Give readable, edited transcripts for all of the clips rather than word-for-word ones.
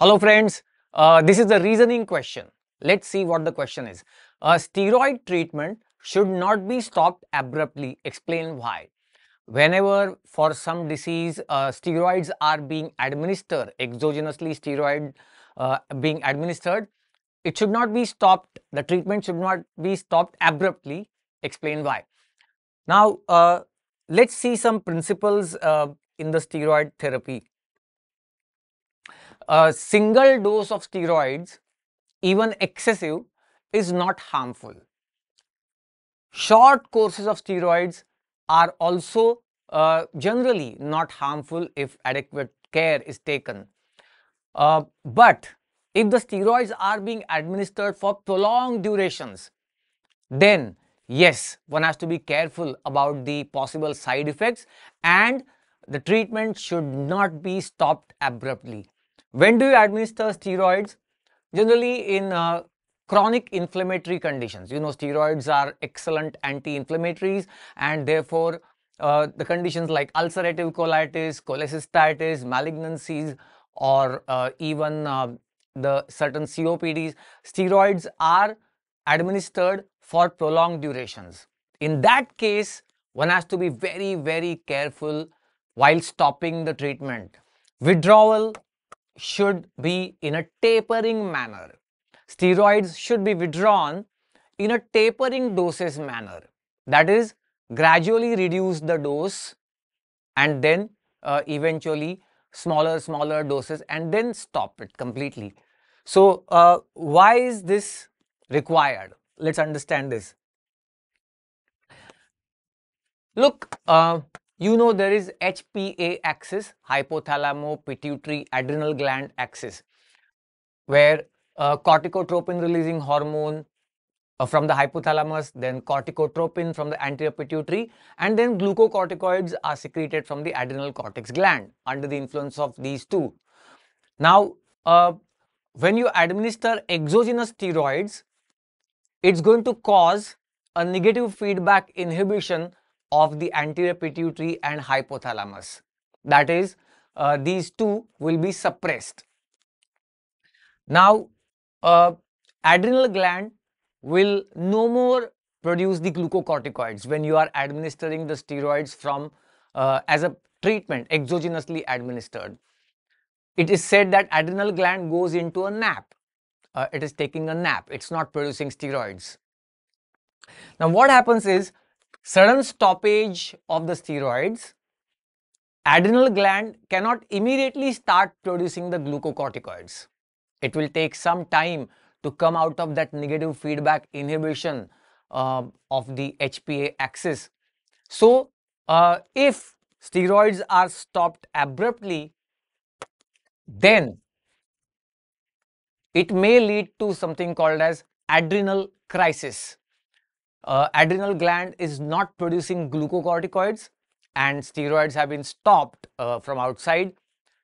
Hello friends, this is the reasoning question. Let's see what the question is. Steroid treatment should not be stopped abruptly. Explain why. Whenever for some disease steroids are being administered, exogenously steroid being administered, it should not be stopped. The treatment should not be stopped abruptly. Explain why. Now, let's see some principles in the steroid therapy. A single dose of steroids, even excessive, is not harmful. Short courses of steroids are also generally not harmful if adequate care is taken. But if the steroids are being administered for prolonged durations, then yes, one has to be careful about the possible side effects and the treatment should not be stopped abruptly. When do you administer steroids? Generally in chronic inflammatory conditions. You know, steroids are excellent anti-inflammatories, and therefore the conditions like ulcerative colitis, cholecystitis, malignancies, or even the certain COPDs, steroids are administered for prolonged durations. In that case, one has to be very, very careful while stopping the treatment. Withdrawal should be in a tapering manner. Steroids should be withdrawn in a tapering doses manner. That is, gradually reduce the dose and then eventually smaller doses and then stop it completely. So, why is this required? Let's understand this. Look, you know, there is HPA axis, hypothalamo-pituitary-adrenal gland axis, where corticotropin releasing hormone from the hypothalamus, then corticotropin from the anterior pituitary, and then glucocorticoids are secreted from the adrenal cortex gland under the influence of these two. Now, when you administer exogenous steroids, it's going to cause a negative feedback inhibition of the anterior pituitary and hypothalamus. That is, these two will be suppressed. Now, adrenal gland will no more produce the glucocorticoids when you are administering the steroids from as a treatment, exogenously administered. It is said that adrenal gland goes into a nap. It is taking a nap. It's not producing steroids. Now, what happens is, sudden stoppage of the steroids, adrenal gland cannot immediately start producing the glucocorticoids. It will take some time to come out of that negative feedback inhibition of the HPA axis. So, if steroids are stopped abruptly, then it may lead to something called as adrenal crisis. Adrenal gland is not producing glucocorticoids and steroids have been stopped from outside.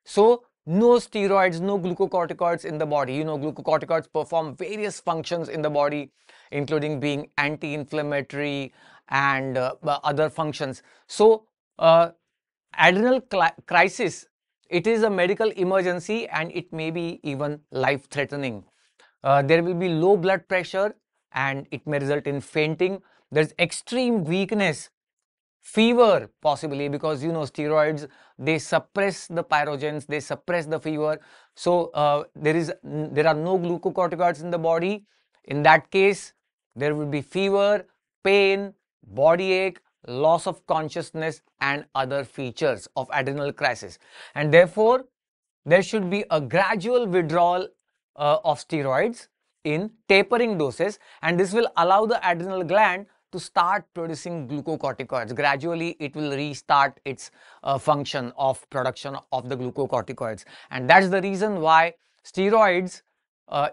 So, no steroids, no glucocorticoids in the body. You know, glucocorticoids perform various functions in the body, including being anti-inflammatory and other functions. So, adrenal crisis, it is a medical emergency and it may be even life-threatening. There will be low blood pressure and it may result in fainting. There's extreme weakness, fever possibly, because you know steroids, they suppress the pyrogens, they suppress the fever. So there are no glucocorticoids in the body. In that case, there will be fever, pain, body ache, loss of consciousness and other features of adrenal crisis. And therefore, there should be a gradual withdrawal of steroids in tapering doses, and this will allow the adrenal gland to start producing glucocorticoids. Gradually, it will restart its function of production of the glucocorticoids. And that's the reason why steroids,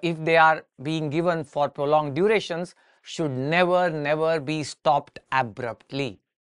if they are being given for prolonged durations, should never be stopped abruptly.